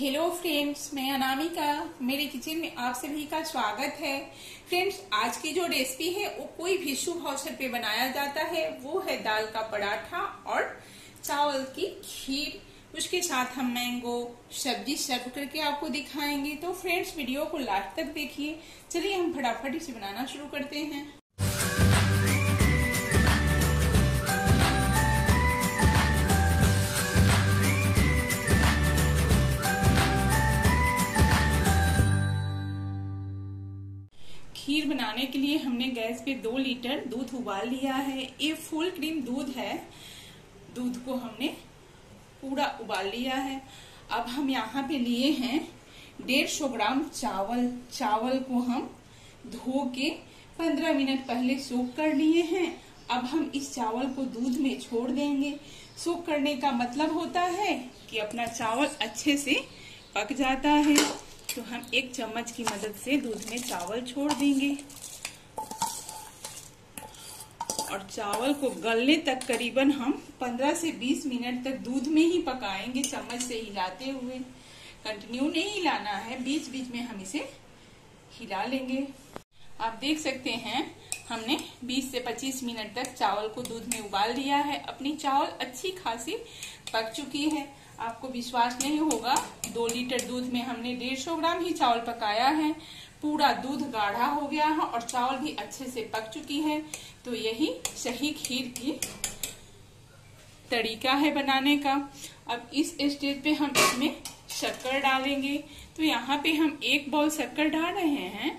Hello friends, मैं अनामिका, मेरे kitchen में आप सभी का स्वागत है। फ्रेंड्स, आज की जो रेसिपी है वो कोई भी शुभ अवसर पे बनाया जाता है, वो है दाल का पराठा और चावल की खीर। उसके साथ हम मैंगो सब्जी सर्व करके आपको दिखाएंगे। तो फ्रेंड्स, वीडियो को लास्ट तक देखिए। चलिए हम फटाफट इसे बनाना शुरू करते हैं। खीर बनाने के लिए हमने गैस पे 2 लीटर दूध उबाल लिया है। ये फुल क्रीम दूध है। दूध को हमने पूरा उबाल लिया है। अब हम यहाँ पे लिए हैं 150 ग्राम चावल। चावल को हम धो के 15 मिनट पहले सोक कर लिए हैं। अब हम इस चावल को दूध में छोड़ देंगे। सोक करने का मतलब होता है कि अपना चावल अच्छे से पक जाता है। तो हम एक चम्मच की मदद से दूध में चावल छोड़ देंगे और चावल को गलने तक करीबन हम 15 से 20 मिनट तक दूध में ही पकाएंगे, चम्मच से हिलाते हुए। कंटिन्यू नहीं हिलाना है, बीच बीच में हम इसे हिला लेंगे। आप देख सकते हैं हमने 20 से 25 मिनट तक चावल को दूध में उबाल लिया है। अपनी चावल अच्छी खासी पक चुकी है। आपको विश्वास नहीं होगा, 2 लीटर दूध में हमने 150 ग्राम ही चावल पकाया है। पूरा दूध गाढ़ा हो गया है और चावल भी अच्छे से पक चुकी है। तो यही सही खीर की तरीका है बनाने का। अब इस स्टेज पे हम इसमें शक्कर डालेंगे। तो यहाँ पे हम 1 बाउल शक्कर डाल रहे हैं।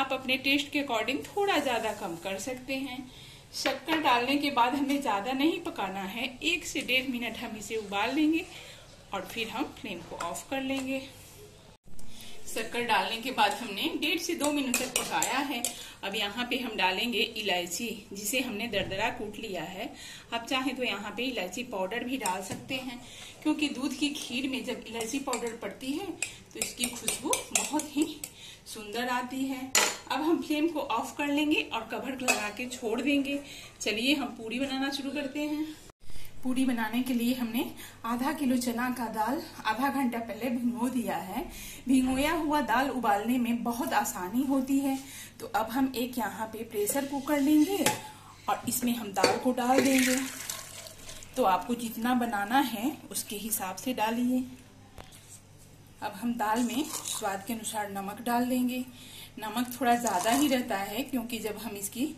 आप अपने टेस्ट के अकॉर्डिंग थोड़ा ज्यादा कम कर सकते हैं। शक्कर डालने के बाद हमें ज्यादा नहीं पकाना है। 1 से 1.5 मिनट हम इसे उबाल लेंगे और फिर हम फ्लेम को ऑफ कर लेंगे। शक्कर डालने के बाद हमने 1.5 से 2 मिनट तक पकाया है। अब यहाँ पे हम डालेंगे इलायची, जिसे हमने दरदरा कूट लिया है। आप चाहें तो यहाँ पे इलायची पाउडर भी डाल सकते हैं, क्योंकि दूध की खीर में जब इलायची पाउडर पड़ती है तो इसकी खुशबू बहुत ही सुंदर आती है। अब हम फ्लेम को ऑफ कर लेंगे और कवर लगा के छोड़ देंगे। चलिए हम पूरी बनाना शुरू करते हैं। पूरी बनाने के लिए हमने आधा किलो चना का दाल आधा घंटा पहले भिगो दिया है। भिगोया हुआ दाल उबालने में बहुत आसानी होती है। तो अब हम एक यहाँ पे प्रेशर कुकर लेंगे और इसमें हम दाल को डाल देंगे। तो आपको जितना बनाना है उसके हिसाब से डालिए। अब हम दाल में स्वाद के अनुसार नमक डाल देंगे। नमक थोड़ा ज़्यादा ही रहता है, क्योंकि जब हम इसकी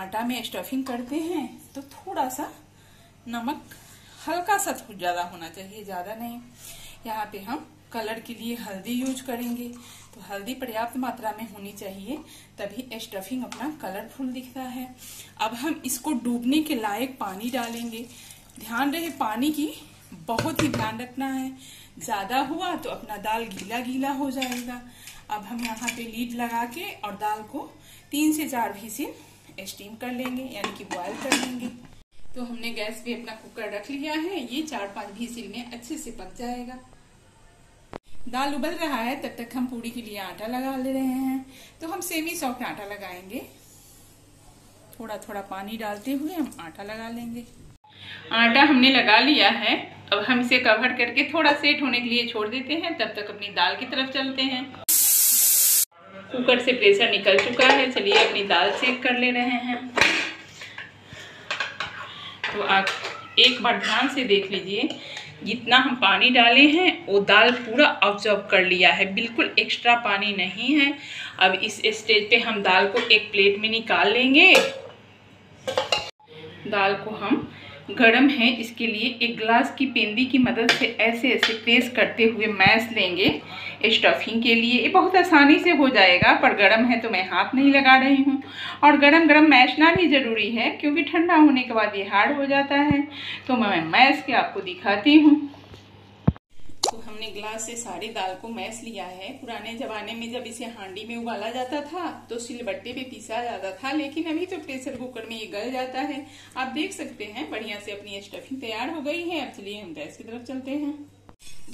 आटा में स्टफिंग करते हैं तो थोड़ा सा नमक हल्का सा ज़्यादा होना चाहिए, ज़्यादा नहीं। यहाँ पे हम कलर के लिए हल्दी यूज करेंगे। तो हल्दी पर्याप्त मात्रा में होनी चाहिए, तभी स्टफिंग अपना कलरफुल दिखता है। अब हम इसको डूबने के लायक पानी डालेंगे। ध्यान रहे, पानी की बहुत ही ध्यान रखना है। ज्यादा हुआ तो अपना दाल गीला गीला हो जाएगा। अब हम यहाँ पे लीड लगा के और दाल को 3 से 4 व्हिसिल स्टीम कर लेंगे, यानी कि बॉयल कर लेंगे। तो हमने गैस पे अपना कुकर रख लिया है। ये 4-5 व्हिसिल में अच्छे से पक जाएगा। दाल उबल रहा है, तब तक हम पूरी के लिए आटा लगा ले रहे हैं। तो हम सेमी सॉफ्ट आटा लगाएंगे। थोड़ा थोड़ा पानी डालते हुए हम आटा लगा लेंगे। आटा हमने लगा लिया है। अब हम इसे कवर करके थोड़ा सेट होने के लिए छोड़ देते हैं। तब तक अपनी दाल की तरफ चलते हैं। कुकर से प्रेशर निकल चुका है। चलिए अपनी दाल चेक कर ले रहे हैं। तो आप एक बार ध्यान से देख लीजिए, जितना हम पानी डाले हैं वो दाल पूरा ऑब्जॉर्ब कर लिया है। बिल्कुल एक्स्ट्रा पानी नहीं है। अब इस स्टेज पे हम दाल को एक प्लेट में निकाल लेंगे। दाल को हम गरम है इसके लिए एक ग्लास की पेंदी की मदद से ऐसे ऐसे प्रेस करते हुए मैश लेंगे स्टफिंग के लिए। ये बहुत आसानी से हो जाएगा, पर गरम है तो मैं हाथ नहीं लगा रही हूँ। और गरम गरम मैशना भी ज़रूरी है, क्योंकि ठंडा होने के बाद ये हार्ड हो जाता है। तो मैं मैश के आपको दिखाती हूँ। तो हमने ग्लास से सारी दाल को मैश लिया है। पुराने जमाने में जब इसे हांडी में उबाला जाता था तो सिलबट्टे पे पीसा जाता था, लेकिन अभी तो प्रेशर कुकर में ये गल जाता है। आप देख सकते हैं बढ़िया से अपनी स्टफिंग तैयार हो गई है। अब चलिए हम गैस की तरफ चलते हैं।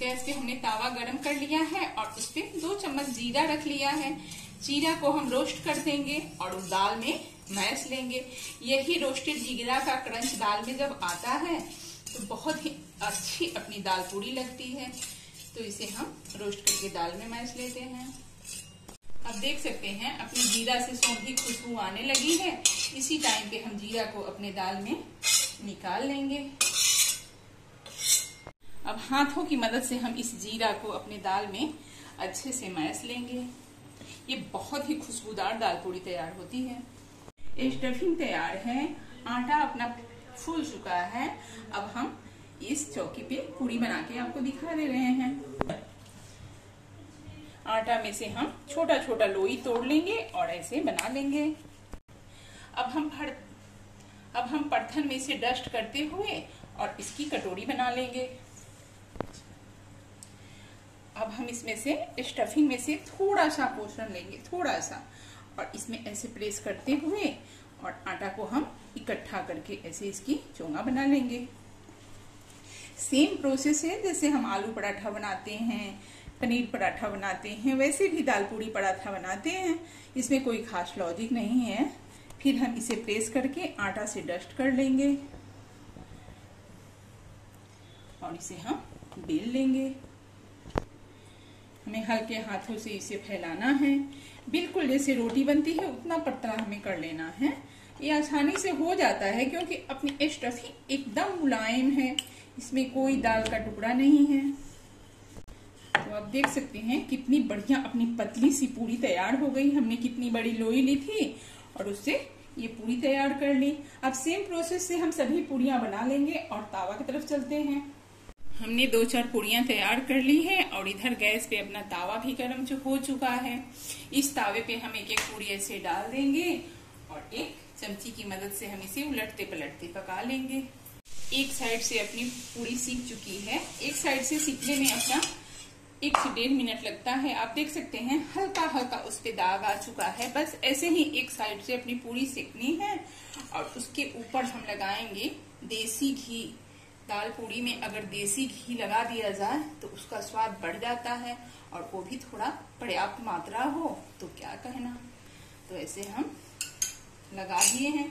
गैस पे हमने तावा गर्म कर लिया है और उस पे 2 चम्मच जीरा रख लिया है। जीरा को हम रोस्ट कर देंगे और उस दाल में मैश लेंगे। यही रोस्टेड जीरा का क्रंच दाल में जब आता है तो बहुत ही अच्छी अपनी दाल पूरी लगती है। तो इसे हम रोस्ट करके दाल में मैश लेते हैं। आप देख सकते हैं अपने जीरा से सौंधी खुशबू आने लगी है। इसी टाइम पे हम जीरा को अपने दाल में निकाल लेंगे। अब हाथों की मदद से हम इस जीरा को अपने दाल में अच्छे से मैश लेंगे। ये बहुत ही खुशबूदार दाल पूड़ी तैयार होती है। स्टफिंग तैयार है, आटा अपना फूल चुका है। अब हम इस चौकी पे पूरी बना के आपको दिखा दे रहे हैं। आटा में से हम छोटा छोटा लोई तोड़ लेंगे और ऐसे बना लेंगे। अब हम परथन में इसे डस्ट करते हुए और इसकी कटोरी बना लेंगे। अब हम इसमें से स्टफिंग में से थोड़ा सा पोषण लेंगे, थोड़ा सा, और इसमें ऐसे प्रेस करते हुए और आटा को हम इकट्ठा करके ऐसे इसकी चोंगा बना लेंगे। सेम प्रोसेस है जैसे हम आलू पराठा बनाते हैं, पनीर पराठा बनाते हैं, वैसे भी दाल पूड़ी पराठा बनाते हैं। इसमें कोई खास लॉजिक नहीं है। फिर हम इसे प्रेस करके आटा से डस्ट कर लेंगे और इसे हम बेल लेंगे। हमें हल्के हाथों से इसे फैलाना है। बिल्कुल जैसे रोटी बनती है उतना पतला हमें कर लेना है। ये आसानी से हो जाता है क्योंकि अपनी स्टफिंग एकदम मुलायम है, इसमें कोई दाल का टुकड़ा नहीं है। तो आप देख सकते हैं कितनी बढ़िया अपनी पतली सी पूरी तैयार हो गई। हमने कितनी बड़ी लोई ली थी और उससे ये पूरी तैयार कर ली। अब सेम प्रोसेस से हम सभी पूरियां बना लेंगे और तावा की तरफ चलते हैं। हमने 2-4 पूरियां तैयार कर ली हैं और इधर गैस पे अपना तावा भी गर्म हो चुका है। इस तावे पे हम एक एक पूरी ऐसे डाल देंगे और एक चमची की मदद से हम इसे उलटते पलटते पका लेंगे। एक साइड से अपनी पूरी सीख चुकी है। एक साइड से सीखने में अपना 1 से 1.5 मिनट लगता है। आप देख सकते हैं हल्का हल्का उस पे दाग आ चुका है। बस ऐसे ही एक साइड से अपनी पूरी सेकनी है और उसके ऊपर हम लगाएंगे देसी घी। दाल पूड़ी में अगर देसी घी लगा दिया जाए तो उसका स्वाद बढ़ जाता है, और वो भी थोड़ा पर्याप्त मात्रा हो तो क्या कहना। तो ऐसे हम लगा दिए हैं।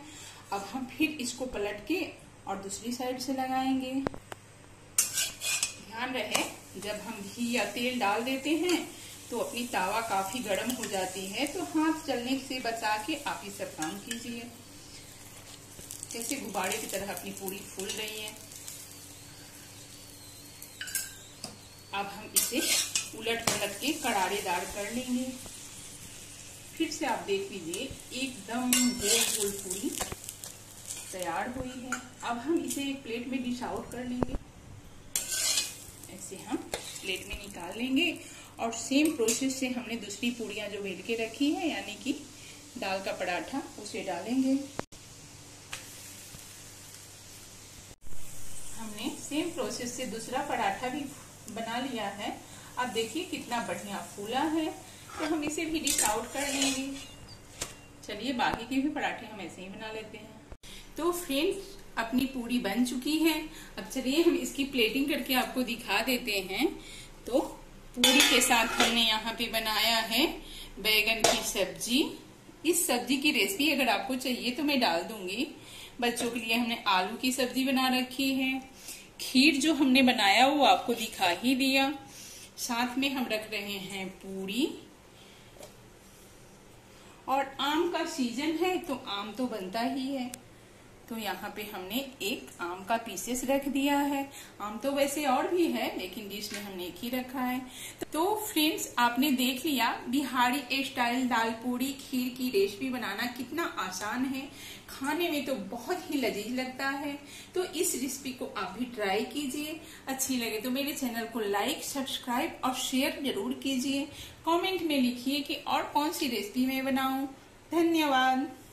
अब हम फिर इसको पलट के और दूसरी साइड से लगाएंगे। ध्यान रहे जब हम घी या तेल डाल देते हैं तो अपनी तावा काफी गर्म हो जाती है, तो हाथ चलने से बचा के आप ये सब काम कीजिए। जैसे गुब्बारे की तरह अपनी पूरी फूल रही है। अब हम इसे उलट पलट के करारेदार कर लेंगे। फिर से आप देख लीजिए एकदम गोल गोल पूरी तैयार हुई है। अब हम इसे एक प्लेट में डिश आउट कर लेंगे। ऐसे हम प्लेट में निकाल लेंगे और सेम प्रोसेस से हमने दूसरी पूरियां जो बेल के रखी है यानी कि दाल का पराठा उसे डालेंगे। हमने सेम प्रोसेस से दूसरा पराठा भी बना लिया है। आप देखिए कितना बढ़िया फूला है। तो हम इसे भी डिश आउट कर लेंगे। चलिए बाकी के भी पराठे हम ऐसे ही बना लेते हैं। तो फ्रेंड्स अपनी पूरी बन चुकी है। अब चलिए हम इसकी प्लेटिंग करके आपको दिखा देते हैं। तो पूरी के साथ हमने यहाँ पे बनाया है बैंगन की सब्जी। इस सब्जी की रेसिपी अगर आपको चाहिए तो मैं डाल दूंगी। बच्चों के लिए हमने आलू की सब्जी बना रखी है। खीर जो हमने बनाया वो आपको दिखा ही दिया। साथ में हम रख रहे हैं पूरी, और आम का सीजन है तो आम तो बनता ही है। तो यहाँ पे हमने एक आम का पीसेस रख दिया है। आम तो वैसे और भी है लेकिन डिश में हमने एक ही रखा है। तो फ्रेंड्स आपने देख लिया बिहारी स्टाइल दाल पूड़ी खीर की रेसिपी बनाना कितना आसान है। खाने में तो बहुत ही लजीज लगता है। तो इस रेसिपी को आप भी ट्राई कीजिए। अच्छी लगे तो मेरे चैनल को लाइक, सब्सक्राइब और शेयर जरूर कीजिए। कॉमेंट में लिखिए कि और कौन सी रेसिपी मैं बनाऊं। धन्यवाद।